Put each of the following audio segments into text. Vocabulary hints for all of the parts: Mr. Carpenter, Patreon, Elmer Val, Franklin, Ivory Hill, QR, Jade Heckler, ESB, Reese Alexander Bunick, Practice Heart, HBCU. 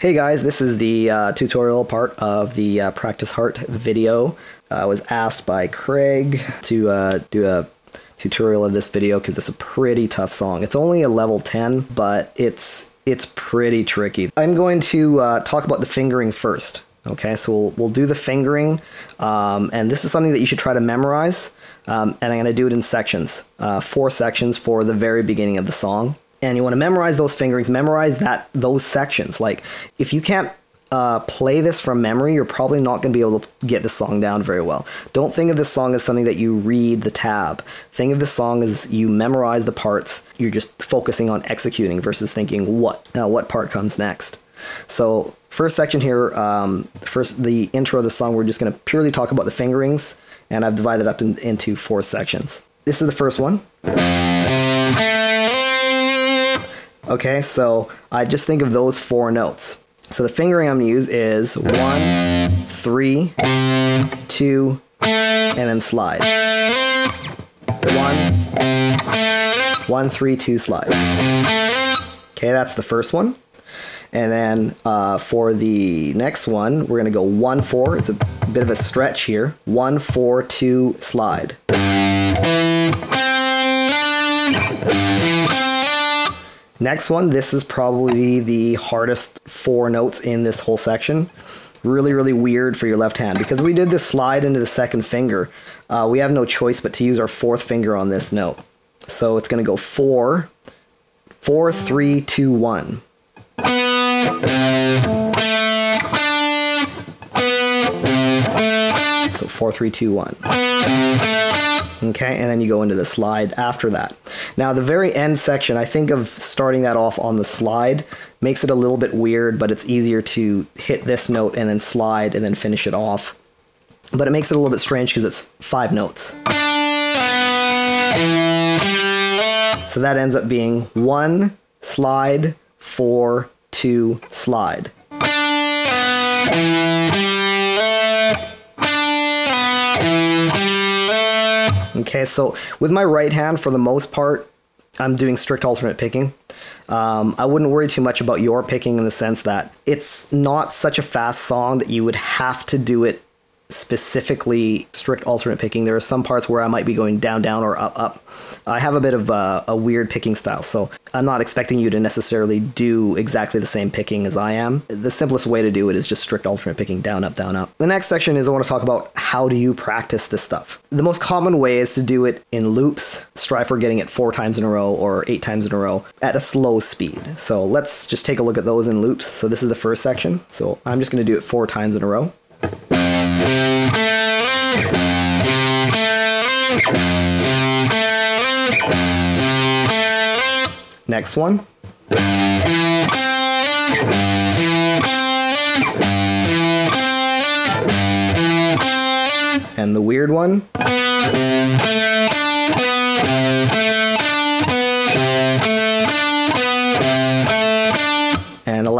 Hey guys, this is the tutorial part of the Practice Heart video. I was asked by Craig to do a tutorial of this video because it's a pretty tough song. It's only a level 10, but it's pretty tricky. I'm going to talk about the fingering first. Okay, so we'll do the fingering, and this is something that you should try to memorize, and I'm going to do it in sections, 4 sections for the very beginning of the song. And you want to memorize those fingerings, memorize those sections. Like, if you can't play this from memory, you're probably not going to be able to get the song down very well. Don't think of this song as something that you read the tab. Think of this song as you memorize the parts. You're just focusing on executing versus thinking what part comes next. So first section here, the intro of the song, we're just going to purely talk about the fingerings, and I've divided up into 4 sections. This is the first one. Okay, so I just think of those 4 notes. So the fingering I'm going to use is 1, 3, 2, and then slide. 1, 1, 3, 2, slide. Okay, that's the first one. And then for the next one, we're going to go 1, 4. It's a bit of a stretch here. 1, 4, 2, slide. Next one, this is probably the hardest 4 notes in this whole section. Really, really weird for your left hand. Because we did this slide into the second finger, we have no choice but to use our 4th finger on this note. So it's going to go 4, 4, 3, 2, 1. So 4, 3, 2, 1. Okay, and then you go into the slide after that. Now the very end section, I think of starting that off on the slide, makes it a little bit weird, but it's easier to hit this note and then slide and then finish it off. But it makes it a little bit strange because it's 5 notes. So that ends up being 1, slide, 4, 2, slide. Okay, so with my right hand, for the most part, I'm doing strict alternate picking. I wouldn't worry too much about your picking in the sense that it's not such a fast song that you would have to do it specifically strict alternate picking. There are some parts where I might be going down, down, or up, up. I have a bit of a weird picking style, so I'm not expecting you to necessarily do exactly the same picking as I am. The simplest way to do it is just strict alternate picking, down, up, down, up. The next section is I want to talk about how do you practice this stuff. The most common way is to do it in loops. Strive for getting it 4 times in a row or 8 times in a row at a slow speed. So let's just take a look at those in loops. So this is the first section. So I'm just going to do it 4 times in a row. Next one. And the weird one.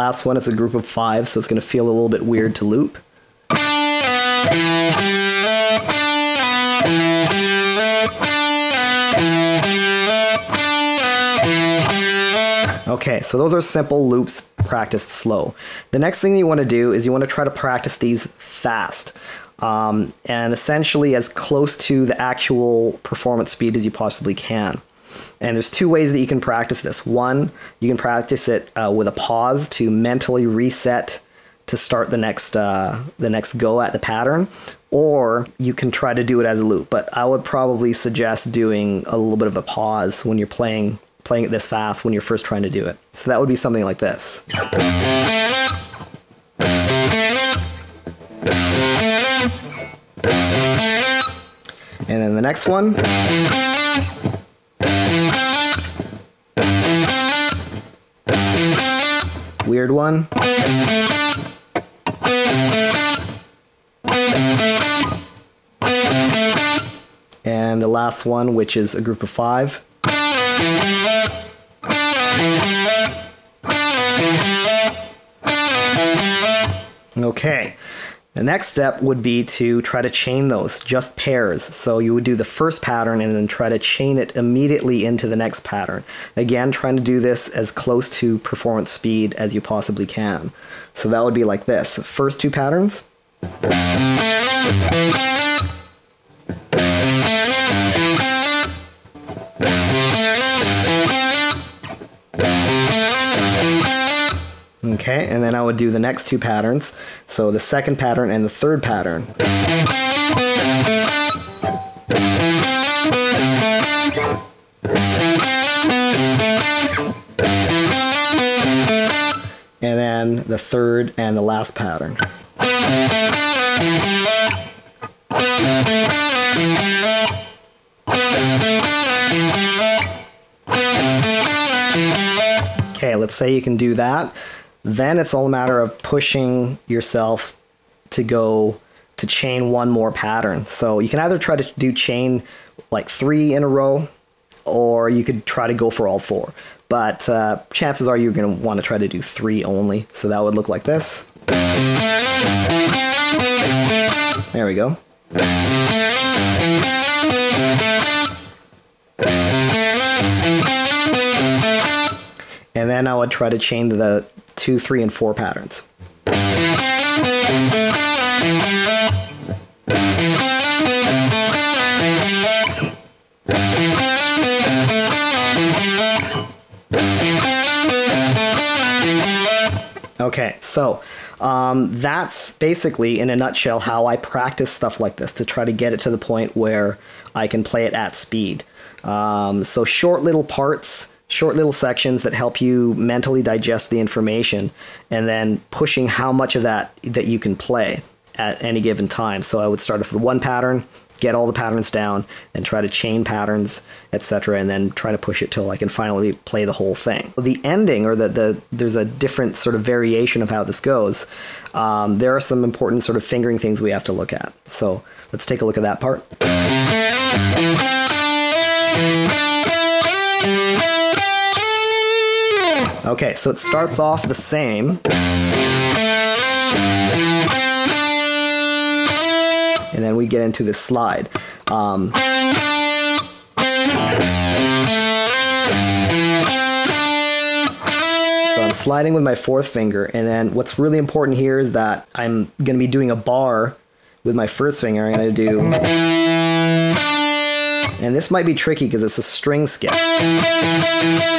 last one. It's a group of five, so it's going to feel a little bit weird to loop. Okay, so those are simple loops practiced slow. The next thing you want to do is you want to try to practice these fast. And essentially as close to the actual performance speed as you possibly can. And there's two ways that you can practice this. One, you can practice it with a pause to mentally reset to start the next go at the pattern, or you can try to do it as a loop. But I would probably suggest doing a little bit of a pause when you're playing it this fast when you're first trying to do it. So that would be something like this. And then the next one. Weird one. And the last one, which is a group of five. Okay. The next step would be to try to chain those, just pairs. So you would do the first pattern and then try to chain it immediately into the next pattern. Again, trying to do this as close to performance speed as you possibly can. So that would be like this. First two patterns. Okay, and then I would do the next two patterns. So the second pattern and the third pattern. And then the third and the last pattern. Okay, let's say you can do that. Then it's all a matter of pushing yourself to go to chain one more pattern. So you can either try to do chain like three in a row, or you could try to go for all four. But chances are you're going to want to try to do three only. So that would look like this. There we go. And then I would try to chain the 2, 3, and 4 patterns. Okay, so that's basically in a nutshell how I practice stuff like this to try to get it to the point where I can play it at speed. So short little parts, short little sections that help you mentally digest the information, and then pushing how much of that you can play at any given time. So I would start off with one pattern, get all the patterns down, and try to chain patterns, etc., and then try to push it till I can finally play the whole thing. The ending, or there's a different sort of variation of how this goes. There are some important sort of fingering things we have to look at. So let's take a look at that part. Okay, so it starts off the same. And then we get into this slide. So I'm sliding with my fourth finger, and then what's really important here is that I'm going to be doing a bar with my first finger. I'm going to do... And this might be tricky because it's a string skip.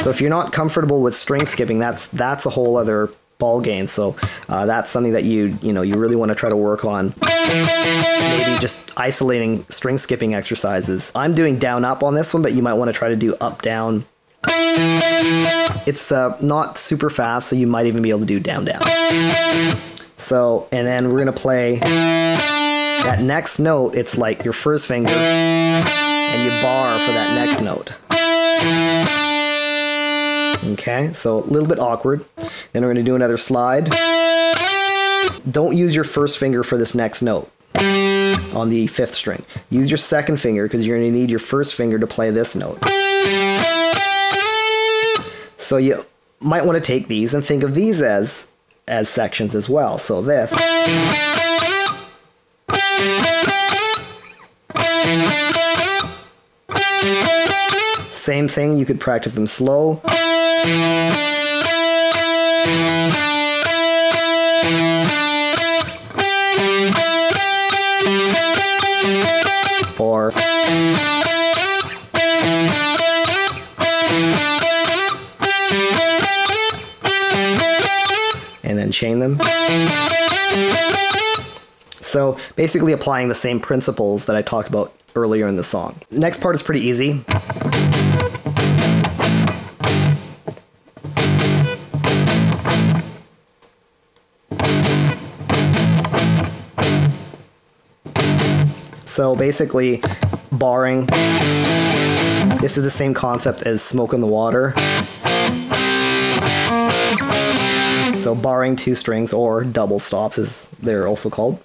So if you're not comfortable with string skipping, that's a whole other ball game. So that's something that you really want to try to work on. Maybe just isolating string skipping exercises. I'm doing down up on this one, but you might want to try to do up down. It's not super fast, so you might even be able to do down down. So, and then we're gonna play that next note. It's like your first finger. And you bar for that next note. Okay, so a little bit awkward. Then we're going to do another slide. Don't use your first finger for this next note on the fifth string. Use your second finger, because you're going to need your first finger to play this note. So you might want to take these and think of these as as sections as well. So this. Same thing, you could practice them slow. Or and then chain them. So basically applying the same principles that I talked about earlier in the song. Next part is pretty easy. So basically, barring, this is the same concept as Smoke in the Water. So barring two strings, or double stops as they're also called.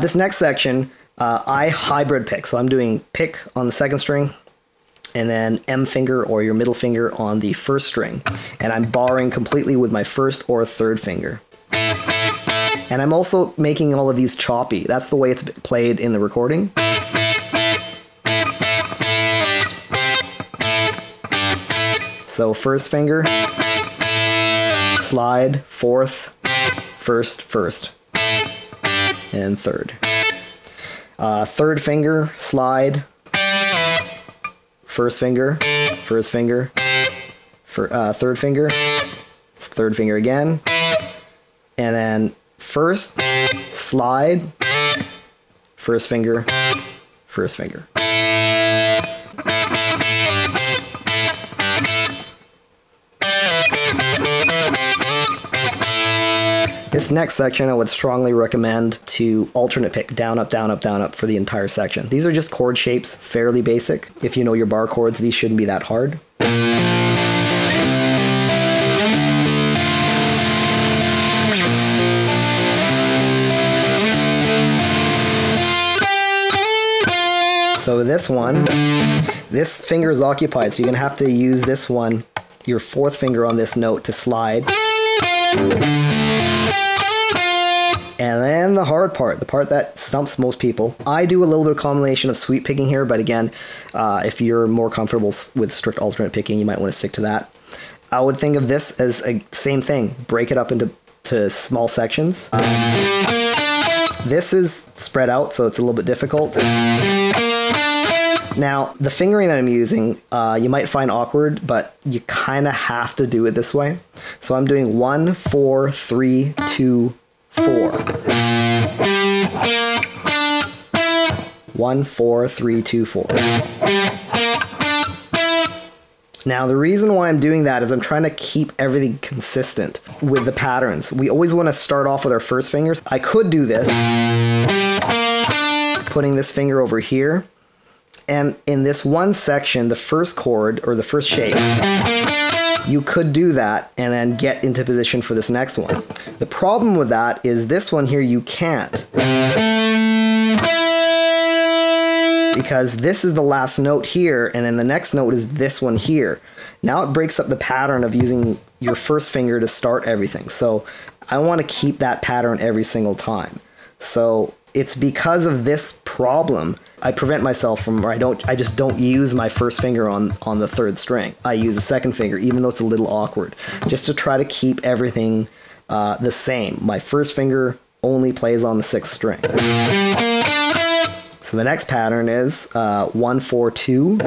This next section, I hybrid pick. So I'm doing pick on the second string, and then M finger or your middle finger on the first string. And I'm barring completely with my first or third finger. And I'm also making all of these choppy. That's the way it's played in the recording. So first finger, slide, fourth, first, first, and third. Third finger, slide, first finger, third finger again, and then first, slide, first finger, first finger. This next section I would strongly recommend to alternate pick down, up for the entire section. These are just chord shapes, fairly basic. If you know your bar chords, these shouldn't be that hard. So this one, this finger is occupied, so you're going to have to use this one, your fourth finger on this note to slide. And then the hard part, the part that stumps most people. I do a little bit of combination of sweep picking here, but again, if you're more comfortable with strict alternate picking, you might want to stick to that. I would think of this as a same thing, break it up into small sections. This is spread out, so it's a little bit difficult. Now, the fingering that I'm using, you might find awkward, but you kind of have to do it this way. So I'm doing 1, 4, 3, 2, 4. 1, 4, 3, 2, 4. Now, the reason why I'm doing that is I'm trying to keep everything consistent with the patterns. We always want to start off with our first fingers. I could do this, putting this finger over here. And in this one section, the first chord or the first shape, you could do that and then get into position for this next one. The problem with that is this one here, you can't. Because this is the last note here, and then the next note is this one here. Now it breaks up the pattern of using your first finger to start everything. So I want to keep that pattern every single time. So it's because of this problem I prevent myself from, or I just don't use my first finger on the third string. I use the second finger, even though it's a little awkward, just to try to keep everything the same. My first finger only plays on the sixth string. So the next pattern is 1, 4, 2.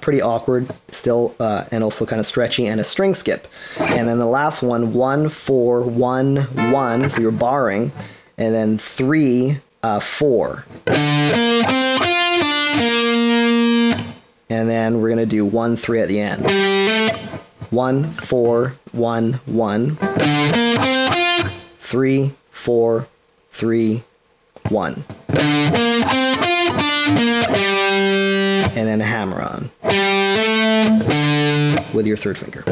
Pretty awkward still, and also kind of stretchy, and a string skip. And then the last one, 1, 4, 1, 1. So you're barring. And then 3, 4. And then we're going to do 1, 3 at the end. 1, 4, 1, 1. 3, 4, 3, 1. And then a hammer on with your third finger.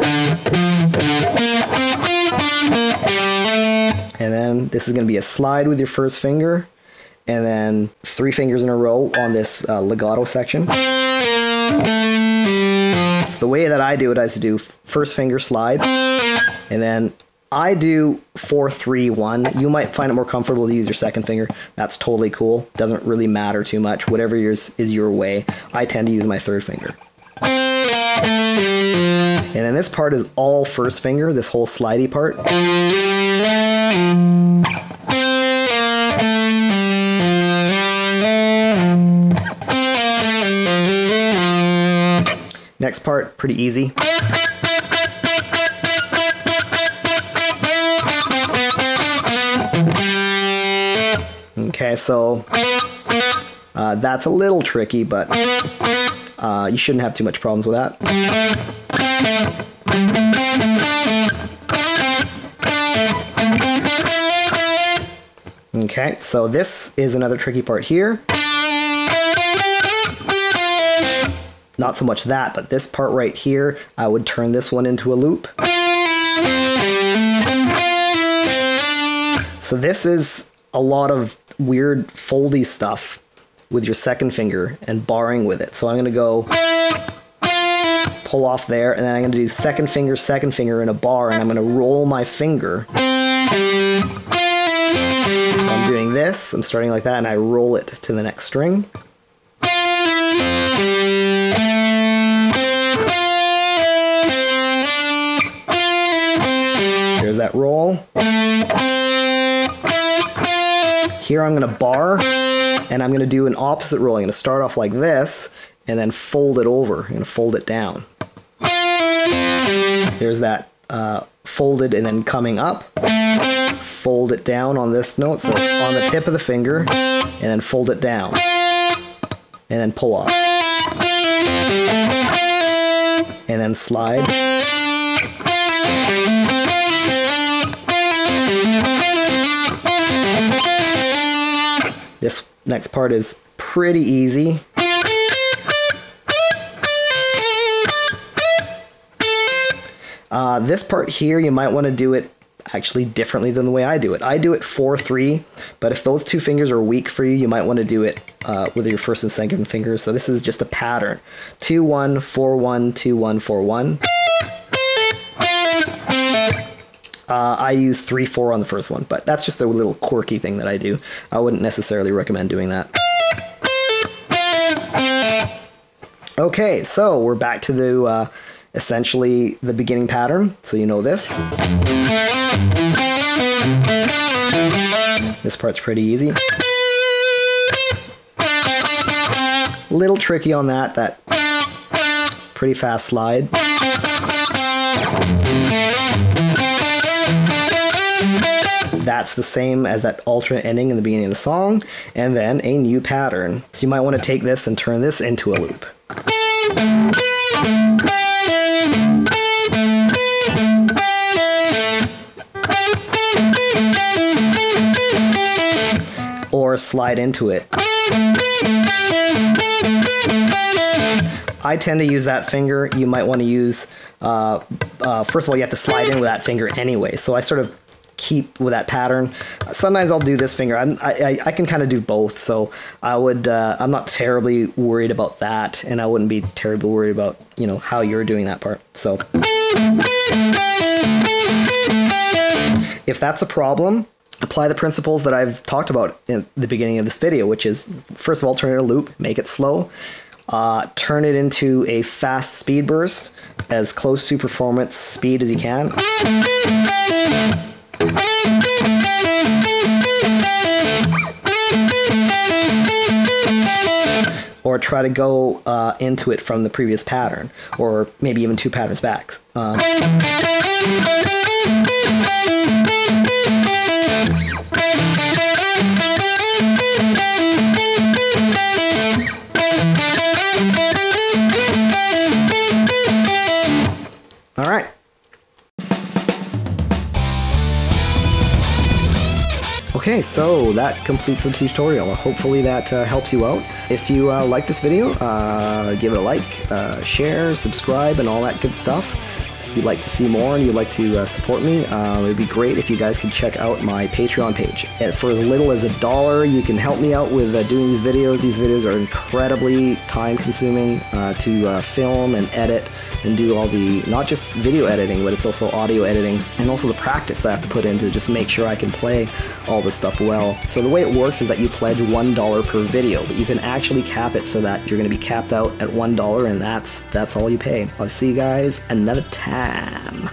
And then this is going to be a slide with your first finger, and then three fingers in a row on this legato section. So The way that I do it is to do first finger slide, and then I do 4-3-1. You might find it more comfortable to use your second finger. That's totally cool. Doesn't really matter too much. Whatever yours is your way. I tend to use my third finger. And then this part is all first finger, this whole slidey part. Next part, pretty easy. Okay, so that's a little tricky, but you shouldn't have too much problems with that. Okay, so this is another tricky part here. Not so much that, but this part right here, I would turn this one into a loop. So this is a lot of weird foldy stuff with your second finger and barring with it. So I'm going to go pull off there, and then I'm going to do second finger in a bar, and I'm going to roll my finger. So I'm doing this, I'm starting like that, and I roll it to the next string. There's that roll. Here I'm going to bar, and I'm going to do an opposite roll. I'm going to start off like this, and then fold it over. I'm going to fold it down. There's that folded and then coming up. Fold it down on this note, so on the tip of the finger, and then fold it down. And then pull off. And then slide. This next part is pretty easy. This part here, you might want to do it actually differently than the way I do it. I do it 4-3, but if those two fingers are weak for you, you might want to do it with your first and second fingers. So this is just a pattern. 2-1, 4-1, 2-1, 4-1. I use 3-4 on the first one, but that's just a little quirky thing that I do. I wouldn't necessarily recommend doing that. Okay, so we're back to the essentially the beginning pattern. So you know this. This part's pretty easy. A little tricky on that pretty fast slide. That's the same as that alternate ending in the beginning of the song, and then a new pattern. So you might want to take this and turn this into a loop. Or slide into it. I tend to use that finger. You might want to use, first of all, you have to slide in with that finger anyway. So I sort of keep with that pattern. Sometimes I'll do this finger. I can kind of do both, so I would. I'm not terribly worried about that, and I wouldn't be terribly worried about how you're doing that part. So if that's a problem, apply the principles that I've talked about in the beginning of this video, which is first of all, turn it into a loop, make it slow, turn it into a fast speed burst, as close to performance speed as you can. Or try to go into it from the previous pattern, or maybe even two patterns back. All right. Okay, so that completes the tutorial. Hopefully that helps you out. If you like this video, give it a like, share, subscribe, and all that good stuff. you'd like to see more and you'd like to support me, it would be great if you guys could check out my Patreon page. And for as little as $1, you can help me out with doing these videos. These videos are incredibly time consuming to film and edit and do all the, not just video editing, but it's also audio editing and also the practice that I have to put in to just make sure I can play all this stuff well. So the way it works is that you pledge $1 per video, but you can actually cap it so that you're going to be capped out at $1 and that's all you pay. I'll see you guys another time.